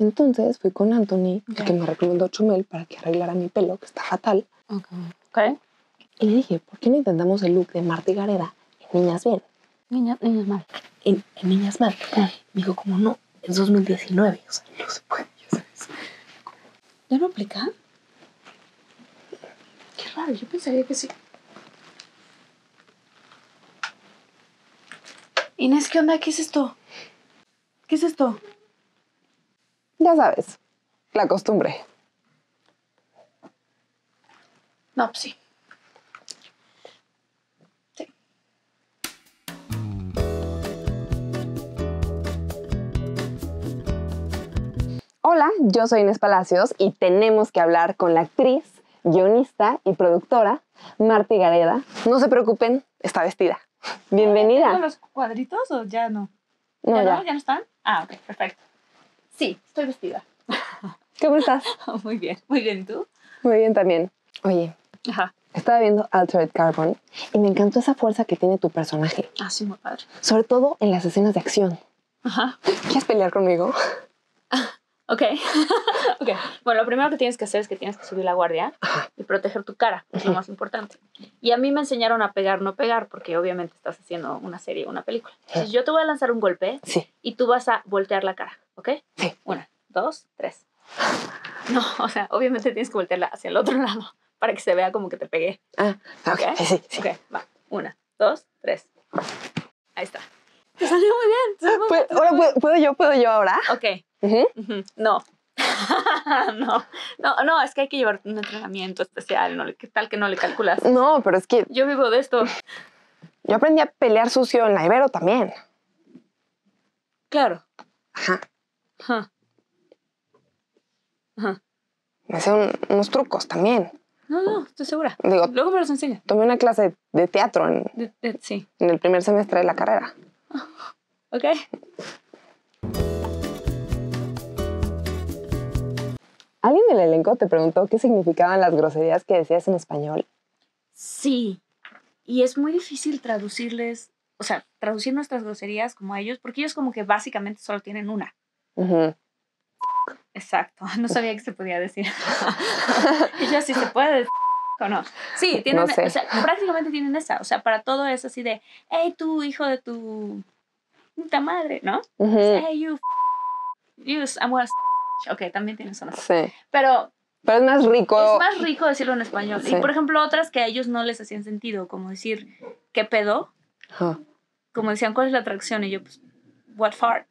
Entonces fui con Anthony, el que me recomendó Chumel, para que arreglara mi pelo, que está fatal. Okay. Y le dije, ¿por qué no intentamos el look de Martha Higareda en Niñas Bien? Niñas mal. En Niñas Mal. Ah. Me dijo, como no, es 2019, o sea, no se puede, ya sabes. ¿Ya no aplica? Qué raro, yo pensaría que sí. Inés, ¿qué onda? ¿Qué es esto? ¿Qué es esto? Ya sabes, la costumbre. No, pues sí. Hola, yo soy Inés Palacios y tenemos que hablar con la actriz, guionista y productora Martha Higareda. No se preocupen, está vestida. Bienvenida. ¿Están los cuadritos o ya no? No, ¿ya, ya no? ¿Ya no están? Ah, ok, perfecto. Sí, estoy vestida. ¿Cómo estás? Muy bien, ¿y tú? Muy bien también. Oye, estaba viendo Altered Carbon y me encantó esa fuerza que tiene tu personaje. Ah, sí, muy padre. Sobre todo en las escenas de acción. Ajá. ¿Quieres pelear conmigo? Ok. Bueno, lo primero que tienes que hacer es que tienes que subir la guardia y proteger tu cara, que es lo más importante. Y a mí me enseñaron a pegar, no pegar, porque obviamente estás haciendo una serie o una película. Entonces yo te voy a lanzar un golpe y tú vas a voltear la cara, ¿ok? Sí. 1, 2, 3. No, o sea, obviamente tienes que voltearla hacia el otro lado para que se vea como que te pegué. Ah, ok. Ok, va. 1, 2, 3. Ahí está. Te salió muy bien. ¿Puedo yo ahora? Ok. No. No, es que hay que llevar un entrenamiento especial, ¿no? ¿Qué tal que no le calculas? No, pero es que... Yo vivo de esto. Yo aprendí a pelear sucio en la Ibero también. Claro. Ajá. Me hacen unos trucos también. No, estoy segura. Digo, luego me los enseña. Tomé una clase de teatro en el primer semestre de la carrera. Ok. ¿Alguien del elenco te preguntó qué significaban las groserías que decías en español? Sí, y es muy difícil traducirles, o sea, traducir nuestras groserías como a ellos, porque ellos como que básicamente solo tienen una. Exacto, no sabía que se podía decir. Ellos sí se puede decir o no. Sí, tienen, no sé. O sea, prácticamente tienen esa, o sea, para todo es así de, hey, tú, hijo de tu puta madre, ¿no? Hey, you, I'm gonna... Ok, también tiene sonas. Sí. Pero es más rico. Es más rico decirlo en español. Sí. Y, por ejemplo, otras que a ellos no les hacían sentido, como decir, ¿qué pedo? Como decían, ¿cuál es la atracción? Y yo, pues, what fart?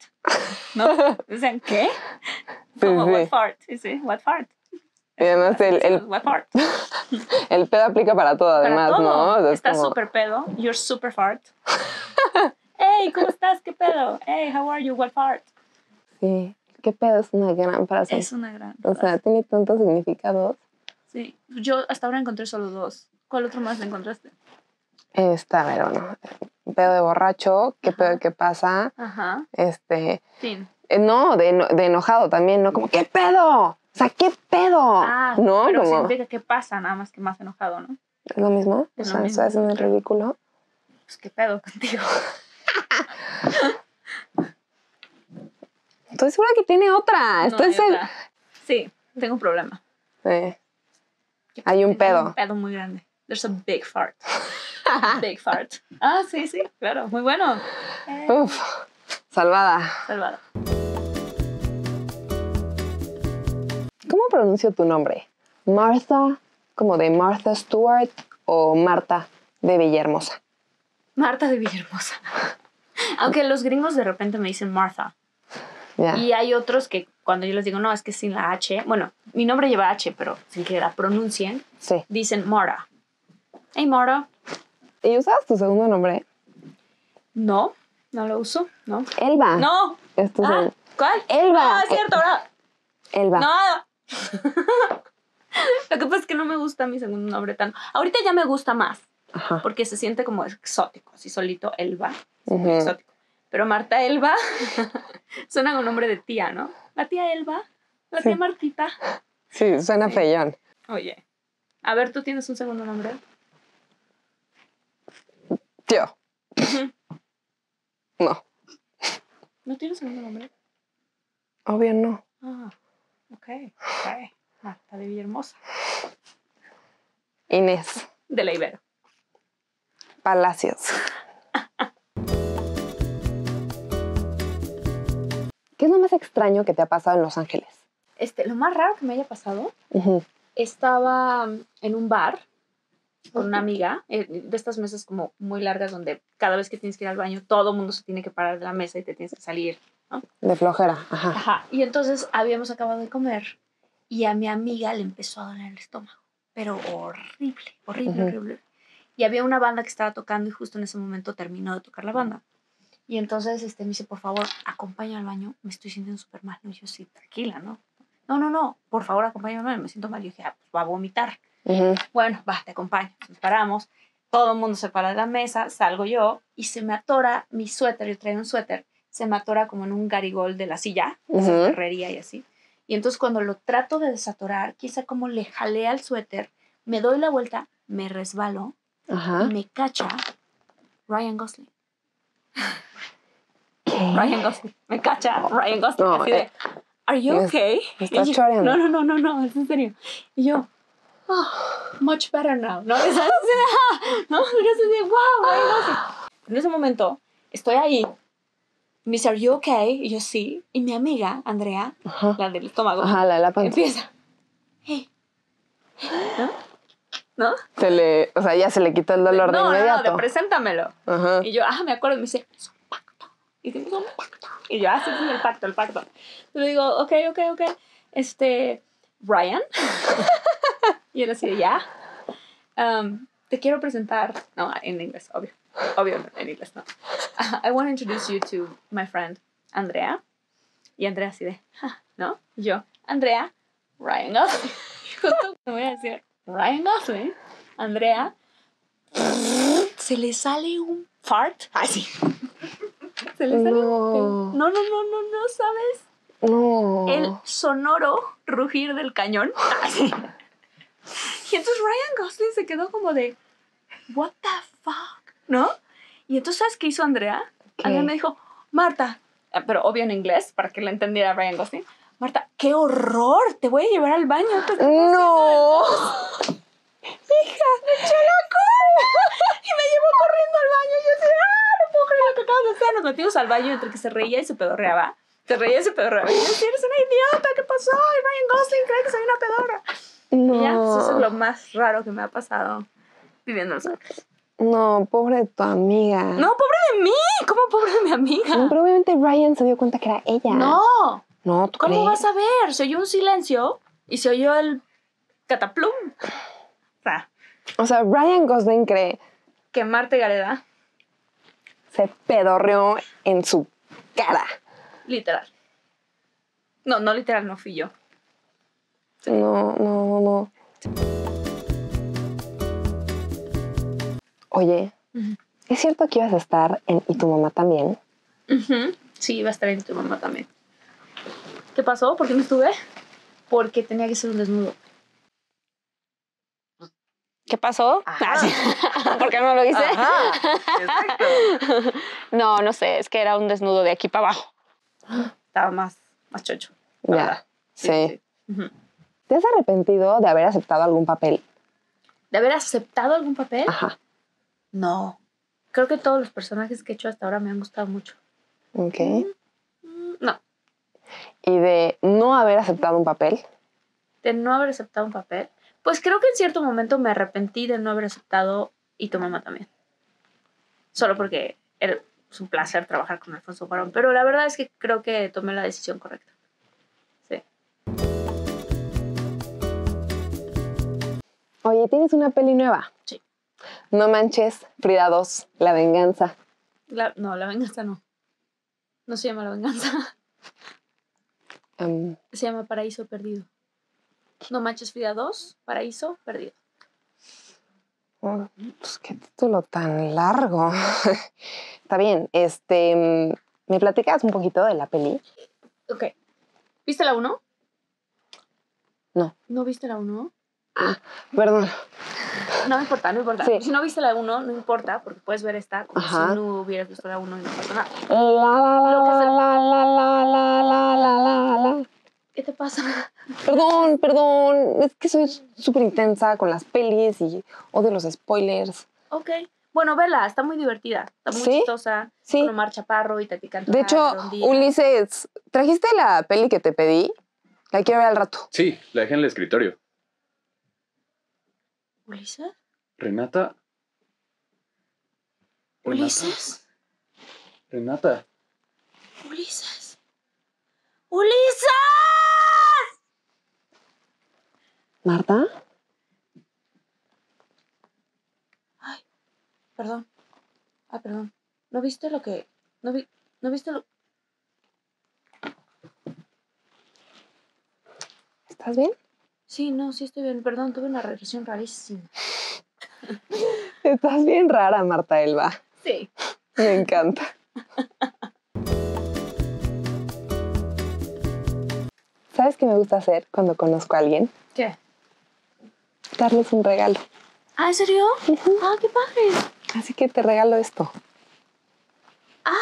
¿No? Decían, ¿qué? Como, what fart? Sí, what fart. Y además el what fart. El pedo aplica para todo, además, para todo. ¿No? O sea, estás como... súper pedo. You're super fart. Hey, ¿cómo estás? ¿Qué pedo? Hey, how are you? What fart? Sí. ¿Qué pedo? Es una gran frase. Es una gran frase. O sea, tiene tantos significados. Sí. Yo hasta ahora encontré solo 2. ¿Cuál otro más le encontraste? Está, pero no. Pedo de borracho, qué pedo que pasa. Ajá. Fin. No, de enojado también, ¿no? Como, ¿qué pedo? O sea, ¿qué pedo? Ah, ¿no? Pero como... significa qué pasa, nada más que más enojado, ¿no? ¿Es lo mismo? Es lo mismo. O sea, eso es un ridículo. Pues, ¿qué pedo contigo? Estoy segura que tiene otra. Otra. Sí, tengo un problema. Sí. Hay un pedo. Hay un pedo muy grande. There's a big fart. Big fart. Ah, sí, claro. Muy bueno. Uf, salvada. ¿Cómo pronuncio tu nombre? ¿Martha, como de Martha Stewart, o Marta de Villahermosa? Marta de Villahermosa. Aunque los gringos de repente me dicen Martha. Yeah. Y hay otros que cuando yo les digo, no, es que sin la H, bueno, mi nombre lleva H, pero sin que la pronuncien, dicen Martha. Hey, Martha. ¿Y usas tu segundo nombre? No lo uso, ¿no? Elba. No. ¿Cuál? Elba. Ah, es cierto, ¿verdad? Elba. No. Lo que pasa es que no me gusta mi segundo nombre tanto. Ahorita ya me gusta más, porque se siente como exótico, así solito, Elba, muy exótico. Pero Marta Elba suena con nombre de tía, ¿no? La tía Elba, la tía Martita. Sí, suena feyón. Oye, a ver, ¿tú tienes un segundo nombre? Yo. No. ¿No tienes segundo nombre? Obvio no. Ah, ok. Marta de Villahermosa. Inés. De la Ibero. Palacios. ¿Qué es lo más extraño que te ha pasado en Los Ángeles? Lo más raro que me haya pasado, estaba en un bar con una amiga, de estas mesas como muy largas donde cada vez que tienes que ir al baño todo el mundo se tiene que parar de la mesa y te tienes que salir, ¿no? De flojera, ajá. Ajá, y entonces habíamos acabado de comer y a mi amiga le empezó a doler el estómago, pero horrible. Y había una banda que estaba tocando y justo en ese momento terminó de tocar la banda. Y entonces me dice, por favor, acompáñame al baño, me estoy sintiendo súper mal. Y yo, sí, tranquila, ¿no? No, por favor, acompáñame al baño, me siento mal. Y yo dije, ah, pues va a vomitar. Bueno, va, te acompaño. Nos paramos, todo el mundo se para de la mesa, salgo yo y se me atora mi suéter, yo traía un suéter, se me atora como en un garigol de la silla, esa ferrería y así. Y entonces cuando lo trato de desatorar, quizá como le jalea al suéter, me doy la vuelta, me resbalo y me cacha Ryan Gosling. Ryan Gosling, me cacha Ryan Gosling, así de, ¿are you okay? ¿Estás choreando? No, es en serio. Y yo, much better now, ¿no? Y ¿sabes? No, de, wow, Ryan Gosling. En ese momento, estoy ahí, me dice, ¿are you okay? Y yo, sí. Y mi amiga, Andrea, la del estómago, la panza, empieza, hey, ¿no? O sea, ya se le quita el dolor de inmediato. No, preséntamelo. Y yo, me acuerdo, me dice, es un pacto. Y yo, sí, es el pacto. Y le digo, ok. Ryan. Y él así, ya. Te quiero presentar. No, en inglés, obvio. Obvio, en inglés, no. I want to introduce you to my friend, Andrea. Y Andrea así de, ¿no? Y yo, Andrea, Ryan Gosling. Justo me voy a decir Ryan Gosling, Andrea, se le sale un fart. Así. Se le sale un... No, ¿sabes? No. El sonoro rugir del cañón. Así. Y entonces Ryan Gosling se quedó como de, what the fuck, ¿no? Y entonces, ¿sabes qué hizo Andrea? Okay. Andrea me dijo, Marta, pero obvio en inglés, para que la entendiera Ryan Gosling. Marta, qué horror, te voy a llevar al baño. No. Hija, me echó la culpa. Y me llevó corriendo al baño. Y yo decía, no puedo creer lo que acabas de hacer. Nos metimos al baño entre que se reía y se pedorreaba. Y yo decía, eres una idiota, ¿qué pasó? Y Ryan Gosling cree que soy una pedorra. No. Y ya, pues eso es lo más raro que me ha pasado viviendo en Los Ángeles. No, pobre de tu amiga. No, pobre de mí. ¿Cómo pobre de mi amiga? No, probablemente Ryan se dio cuenta que era ella. No. No, ¿tú cómo crees? Vas a ver? Se oyó un silencio y se oyó el cataplum. O sea, Ryan Gosling cree que Martha Higareda se pedorreó en su cara. Literal. No, literal, no fui yo. Sí. No. Oye, ¿es cierto que ibas a estar en Y tu mamá también? Sí, iba a estar en Y tu mamá también. ¿Qué pasó? ¿Por qué no estuve? Porque tenía que ser un desnudo. ¿Qué pasó? ¿Por qué no lo hice? Exacto. No sé, es que era un desnudo de aquí para abajo. Estaba más chocho. Ya, sí. ¿Te has arrepentido de haber aceptado algún papel? ¿De haber aceptado algún papel? Ajá. No. Creo que todos los personajes que he hecho hasta ahora me han gustado mucho. Ok. No. ¿Y de no haber aceptado un papel? ¿De no haber aceptado un papel? Pues creo que en cierto momento me arrepentí de no haber aceptado Y tu mamá también. Solo porque era un placer trabajar con Alfonso Cuarón. Pero la verdad es que creo que tomé la decisión correcta. Sí. Oye, ¿tienes una peli nueva? Sí. No manches, Frida 2, La venganza. No, La venganza no. No se llama La venganza. Se llama Paraíso Perdido. No manches, Frida 2, Paraíso Perdido. Pues qué título tan largo. Está bien. ¿Me platicas un poquito de la peli? Ok. ¿Viste la 1? No. ¿No viste la 1? Ah, perdón. No importa. Sí. Si no viste la 1, no importa, porque puedes ver esta como si no hubieras visto la 1 y no pasa nada. ¿Qué te pasa? Perdón. Es que soy súper intensa con las pelis y odio los spoilers. Ok. Bueno, vela, está muy divertida. Está muy chistosa. Sí. Con Omar Chaparro y Tati Cantona. De hecho, Ulises, ¿trajiste la peli que te pedí? La quiero ver al rato. Sí, la dejé en el escritorio. ¿Ulises? ¿Renata? ¿Ulises? ¿Renata? ¿Ulises? ¡Ulises! ¿Marta? Ay, perdón. Ah, perdón. ¿No viste lo que...? ¿No viste lo...? ¿Estás bien? Sí, no, sí estoy bien. Perdón, tuve una regresión rarísima. Estás bien rara, Marta Elba. Sí. Me encanta. ¿Sabes qué me gusta hacer cuando conozco a alguien? ¿Qué? Darles un regalo. ¿Ah, en serio? Uh-huh. ¡Ah, qué padre! Así que te regalo esto. ¡Ah,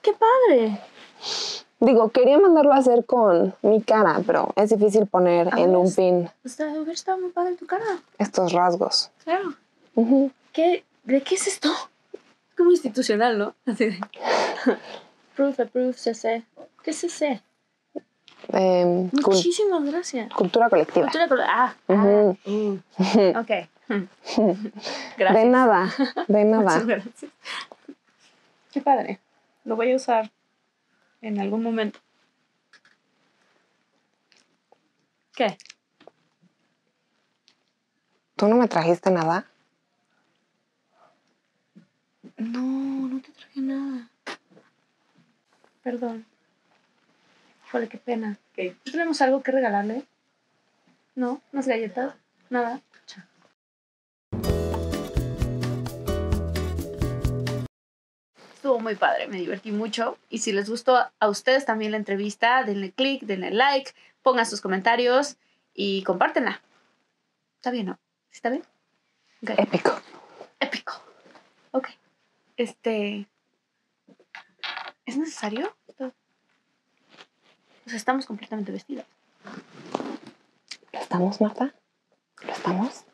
qué padre! Digo, quería mandarlo a hacer con mi cara, pero es difícil poner en un pin. Está muy padre tu cara. Estos rasgos. Claro. Uh-huh. ¿De qué es esto? Es como institucional, ¿no? Así de... Proof, CC. ¿Qué es CC? Muchísimas gracias. Cultura colectiva. Ok. Gracias. De nada. Muchas gracias. Qué padre. Lo voy a usar en algún momento. ¿Qué? ¿Tú no me trajiste nada? No te traje nada. Perdón. Híjole, qué pena. ¿Qué? ¿Tenemos algo que regalarle? ¿No? ¿Unas galletas? ¿Nada? Chao. Estuvo muy padre, me divertí mucho. Y si les gustó a ustedes también la entrevista, denle click, denle like, pongan sus comentarios y compártenla. ¿Está bien, no? ¿Está bien? Okay. Épico. Ok. ¿Es necesario? O sea, estamos completamente vestidas. ¿Lo estamos, Marta? ¿Lo estamos?